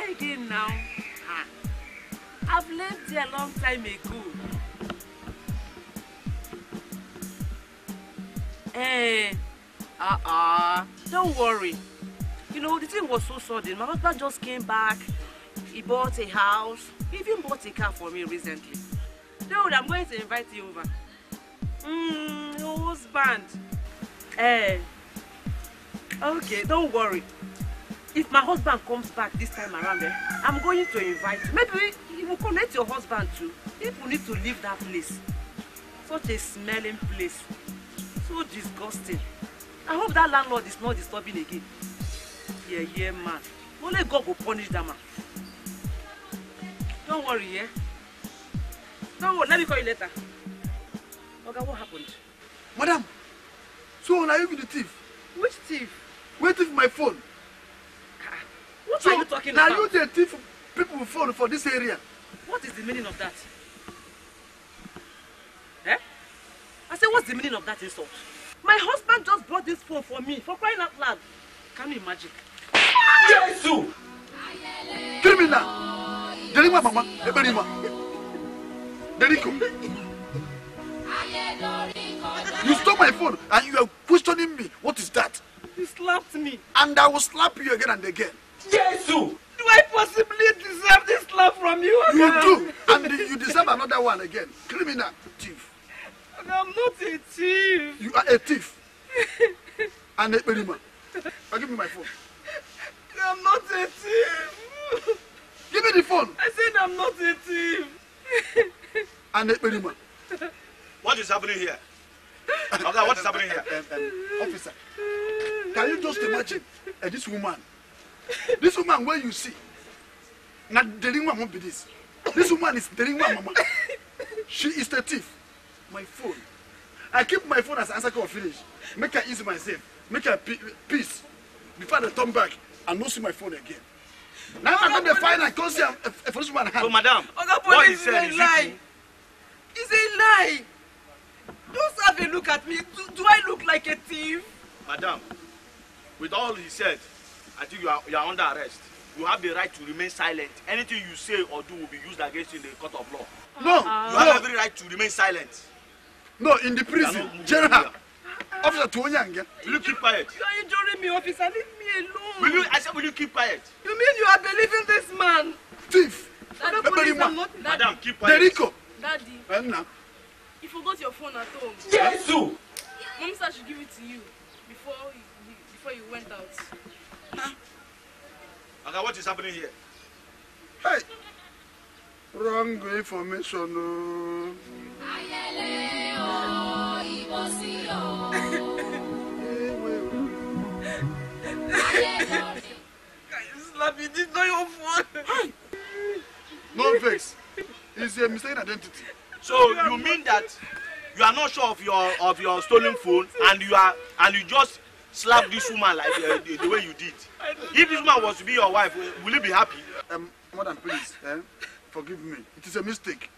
there again now. I've lived there a long time ago. Hey, don't worry. You know, the thing was so sudden. My husband just came back. He bought a house. He even bought a car for me recently. Dude, I'm going to invite you over. Your husband. Hey. Okay, don't worry. If my husband comes back this time around, I'm going to invite you. Maybe you will connect your husband too. People need to leave that place. Such a smelling place. So disgusting. I hope that landlord is not disturbing again. Yeah, yeah, man. Only God will punish that man. Don't worry, yeah? Don't worry, let me call you later. Okay, what happened? Madam, so are you with the thief? Which thief? Wait with my phone. What so are you talking about? Now you the thief people with phone for this area. What is the meaning of that? Eh? I said, what's the meaning of that insult? My husband just bought this phone for me, for crying out loud. Can you imagine? Yes! Kill me now! Derima mama, Eberima. Derico. You stole my phone and you are questioning me. What is that? You slapped me. And I will slap you again and again. Yes! Do I possibly deserve this slap from you again? You do. And you deserve another one again. Criminal thief. And I'm not a thief. You are a thief. And Eberima. Now give me my phone. I'm not a thief. Give me the phone. I said I'm not a thief. And Eberima. What is happening here? Oga, what is happening here? Officer, can you just imagine this woman? This woman where you see. Now the ringman won't be this. This woman is the ringman mama. She is the thief. My phone. I keep my phone as answer call finish. Make her easy myself. Make her peace. Before they turn back and not see my phone again. Now I'm going to find and cause a police woman hand. So madam, what is a lie? It's a lie. Don't have a look at me. Do I look like a thief? Madam, with all he said, I think you are under arrest. You have the right to remain silent. Anything you say or do will be used against you in the court of law. No. You have every right to remain silent. No, in the prison. General. Officer Tuonyang. Will you keep quiet? You are injuring me, officer. Leave me alone. Will you keep quiet? You mean you are believing this man? Thief. Madam, keep quiet. Derico. Daddy. Anna. You forgot your phone at home. Yes, too. Mom said she give it to you before you went out. Huh? Okay, what is happening here? Hey. Wrong information. No. You did not your phone. No vex. It's a mistaken identity. So you mean that you are not sure of your stolen phone, and you just slapped this woman like the way you did? If this woman was to be your wife, will you be happy? Madam, please, forgive me. It is a mistake.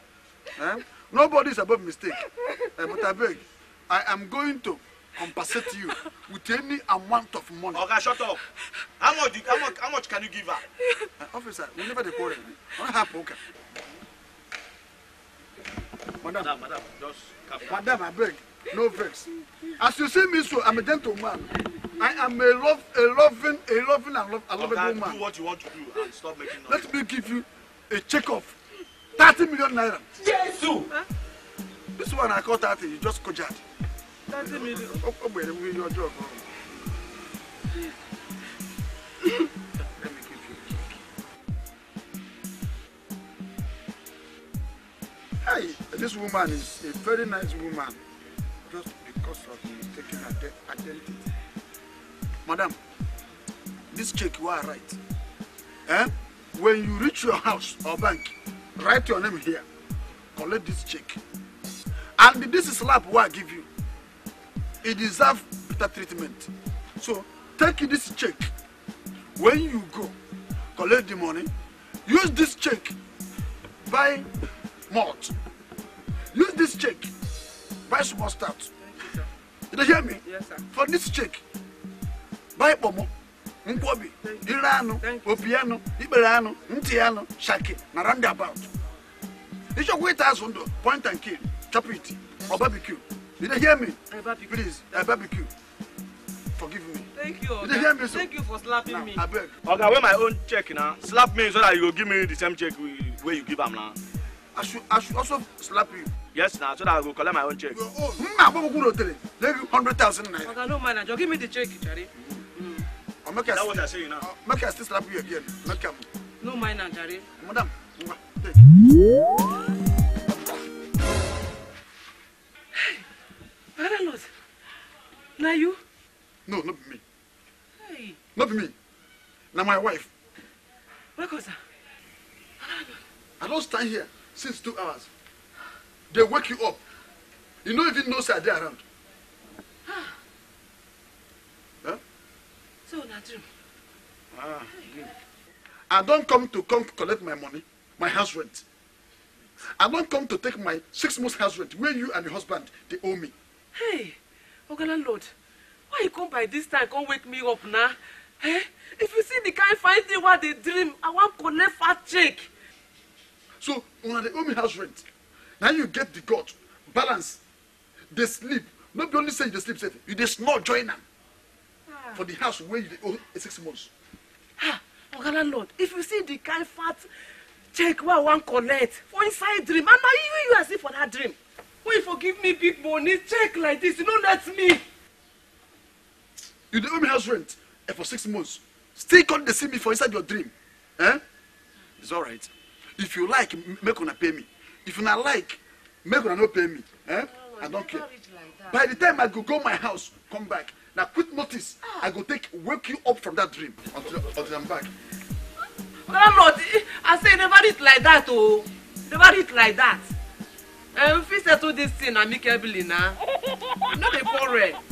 Nobody is above mistake. But I beg, I am going to compensate you with any amount of money. Okay, shut up. How much can you give her? Officer, we never the quarrel. What happened? Okay. Madam, just come down. Madam, I beg, no vex. As you see me, so I'm a gentleman. I am a loving woman. Do what you want to do and stop making noise. Let me give you a check off 30 million naira. Yes, sir. Huh? This one I call 30. You just cojared. 30 million. Oh, wait, we your job. Hey, this woman is a very nice woman, just because of mistaken identity. Madam, this check you are right. When you reach your house or bank, write your name here. Collect this check. And this is slap what I give you. It deserves better treatment. So take this check. When you go, collect the money. Use this check. Buy malt. Use this check. Buy some mustard. Did you hear me? Yes, sir. For this check, buy pomo. Nkwobi, Irano, Opiano, Iberano, Ntiano, Shaki, na roundabout. If you wait us on the point and kill, chop it, or barbecue. Did you hear me? Please, I barbecue. Forgive me. Thank you. Did you hear me, sir? Thank you for slapping me. I beg. Okay, wear my own check now. Slap me so that you will give me the same check where you give them now. I should also slap you. Yes, now, so that I will collect my own check. Your own? I'm going to tell you. Give you 100,000 naira. Okay, no manager, give me the check, Charlie. Make that's what I say now. Make I still slap you again. Make him. No mind, Anjari. Madam, take. Hey, Baralot. Now you? No, not me. Hey. Not me. Now my wife. What was that? I don't stand here since 2 hours. They wake you up. You don't even know sir they around. Ah, I don't come collect my money, my house rent. I don't come to take my 6 months house rent where you and your husband they owe me. Hey, Ogala Lord, why you come by this time? Come wake me up now. Hey, if you see the kind fighting what they dream, I want to collect fat check. So when they owe me house rent, now you get the God balance. They sleep. Not be only say they sleep safe. You they snort join them. For the house where you owe 6 months. Ah, Ogala Lord, if you see the kind fat check where one collect for inside dream, and you are see for that dream. Will you forgive me, big money? Check like this, you know that's me. You owe me house rent for 6 months. Still can't they see me for inside your dream, eh? It's all right. If you like, make una pay me. If you not like, make una not pay me, eh? Oh, I don't care. Like by the time I go my house, come back. Now, quick notice, I go wake you up from that dream until I'm back. Landlord, I say never eat like that, oh. Never eat like that. If you settle this thing amicably now, I'm not a foreign.